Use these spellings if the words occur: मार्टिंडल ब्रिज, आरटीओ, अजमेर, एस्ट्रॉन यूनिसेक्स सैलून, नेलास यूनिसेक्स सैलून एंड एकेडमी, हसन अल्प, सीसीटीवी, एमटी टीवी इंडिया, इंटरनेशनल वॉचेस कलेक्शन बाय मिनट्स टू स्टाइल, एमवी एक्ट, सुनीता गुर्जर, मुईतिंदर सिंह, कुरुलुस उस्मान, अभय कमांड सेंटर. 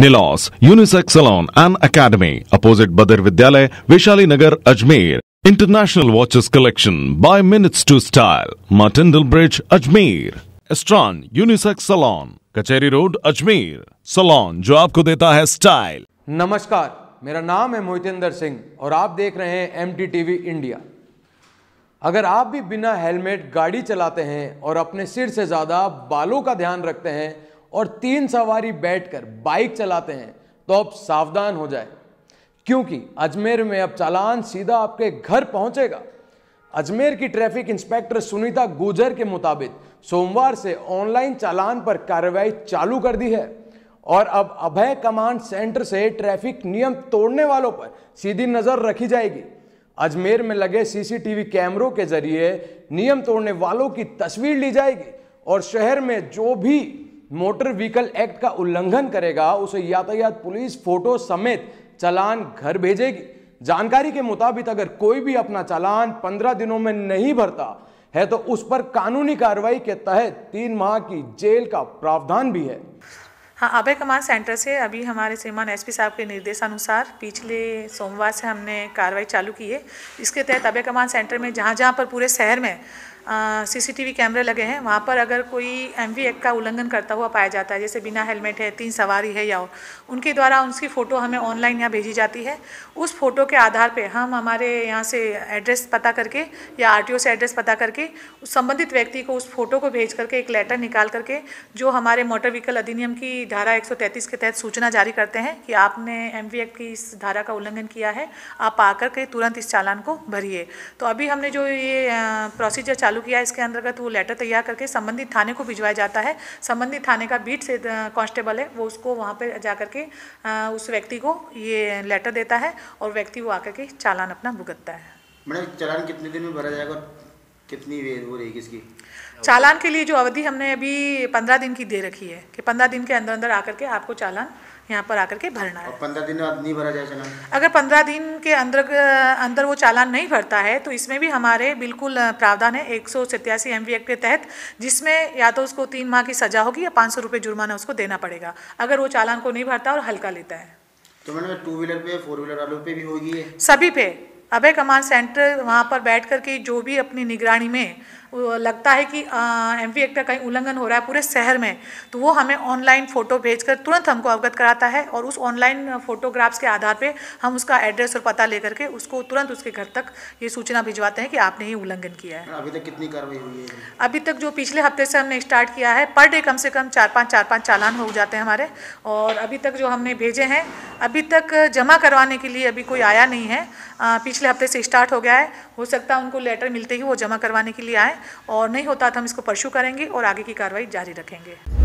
नेलास यूनिसेक्स सैलून एंड एकेडमी opposite बदर विद्यालय, Vaishali Nagar, अजमेर। इंटरनेशनल वॉचेस कलेक्शन बाय मिनट्स टू स्टाइल, मार्टिंडल ब्रिज, अजमेर। एस्ट्रॉन यूनिसेक्स सैलून, Kachahri road, अजमेर। Salon जो आपको देता है style. नमस्कार, मेरा नाम है मुईतिंदर सिंह और आप देख रहे हैं एमटी टीवी इंडिया। अगर आप भी बिना हेलमेट गाड़ी चलाते हैं और अपने सिर से ज़्यादा बालों का ध्यान रखते हैं और 3 सवारी बैठकर बाइक चलाते हैं तो आप सावधान हो जाए, क्योंकि अजमेर में अब चालान सीधा आपके घर पहुंचेगा। अजमेर की ट्रैफिक इंस्पेक्टर सुनीता गुर्जर के मुताबिक सोमवार से ऑनलाइन चालान पर कार्रवाई चालू कर दी है और अब अभय कमांड सेंटर से ट्रैफिक नियम तोड़ने वालों पर सीधी नजर रखी जाएगी। अजमेर में लगे सीसीटीवी कैमरों के जरिए नियम तोड़ने वालों की तस्वीर ली जाएगी और शहर में जो भी मोटर व्हीकल एक्ट का उल्लंघन करेगा उसे यातायात पुलिस फोटो समेत चालान घर भेजेगी। जानकारी के मुताबिक अगर कोई भी अपना चालान 15 दिनों में नहीं भरता है तो उस पर कानूनी कार्रवाई के तहत 3 माह की जेल का प्रावधान भी है। हाँ, अभय कमांड सेंटर से अभी हमारे श्रीमान एसपी साहब के निर्देशानुसार पिछले सोमवार से हमने कार्रवाई चालू की है। इसके तहत अभय कमांड सेंटर में जहाँ जहाँ पर पूरे शहर में सीसीटीवी कैमरे लगे हैं वहाँ पर अगर कोई एमवी एक्ट का उल्लंघन करता हुआ पाया जाता है, जैसे बिना हेलमेट है, 3 सवारी है या उनके द्वारा उनकी फ़ोटो हमें ऑनलाइन यहाँ भेजी जाती है। उस फोटो के आधार पे हम हमारे यहाँ से एड्रेस पता करके या आरटीओ से एड्रेस पता करके उस संबंधित व्यक्ति को उस फोटो को भेज करके एक लेटर निकाल करके जो हमारे मोटर व्हीकल अधिनियम की धारा 133 के तहत सूचना जारी करते हैं कि आपने एमवी एक्ट की इस धारा का उल्लंघन किया है, आप आकर के तुरंत इस चालान को भरिए। तो अभी हमने जो ये प्रोसीजर किया, इसके अंतर्गत वो लेटर तैयार करके संबंधित थाने को भिजवाया जाता है। संबंधित थाने का बीट से कांस्टेबल है, वो उसको वहाँ पे जाकर के उस व्यक्ति को ये लेटर देता है और व्यक्ति वो आकर के चालान अपना भुगतता है। मैडम, चालान कितने दिन में भरा जाएगा, कितनी वो रहेगी इसकी? चालान के लिए जो अवधि हमने अभी 15 दिन की दे रखी है कि 15 दिन के अंदर अंदर आकर के आपको चालान यहाँ पर आकर के भरना है। 15 दिन बाद नहीं भरा जाए चालान? अगर 15 दिन के अंदर वो चालान नहीं भरता है तो इसमें भी हमारे बिल्कुल प्रावधान है 187 एमवी एक्ट के तहत, जिसमें या तो उसको 3 माह की सजा होगी या 500 रुपये जुर्माना उसको देना पड़ेगा अगर वो चालान को नहीं भरता और हल्का लेता है। तो मैंने 2 व्हीलर पे, 4 व्हीलर वालों पे भी होगी? सभी पे। अभय कमांड सेंटर वहाँ पर बैठ करके जो भी अपनी निगरानी में लगता है कि एमवी एक्ट का कहीं उल्लंघन हो रहा है पूरे शहर में, तो वो हमें ऑनलाइन फ़ोटो भेजकर तुरंत हमको अवगत कराता है और उस ऑनलाइन फ़ोटोग्राफ्स के आधार पे हम उसका एड्रेस और पता लेकर के उसको तुरंत उसके घर तक ये सूचना भिजवाते हैं कि आपने ये उल्लंघन किया है। अभी तक कितनी कार्रवाई हुई है? अभी तक जो पिछले हफ्ते से हमने स्टार्ट किया है, पर डे कम से कम 4-5 चालान हो जाते हैं हमारे, और अभी तक जो हमने भेजे हैं अभी तक जमा करवाने के लिए अभी कोई आया नहीं है। पिछले हफ्ते से स्टार्ट हो गया है, हो सकता है उनको लेटर मिलते ही वो जमा करवाने के लिए आए, और नहीं होता तो हम इसको परस्यू करेंगे और आगे की कार्रवाई जारी रखेंगे।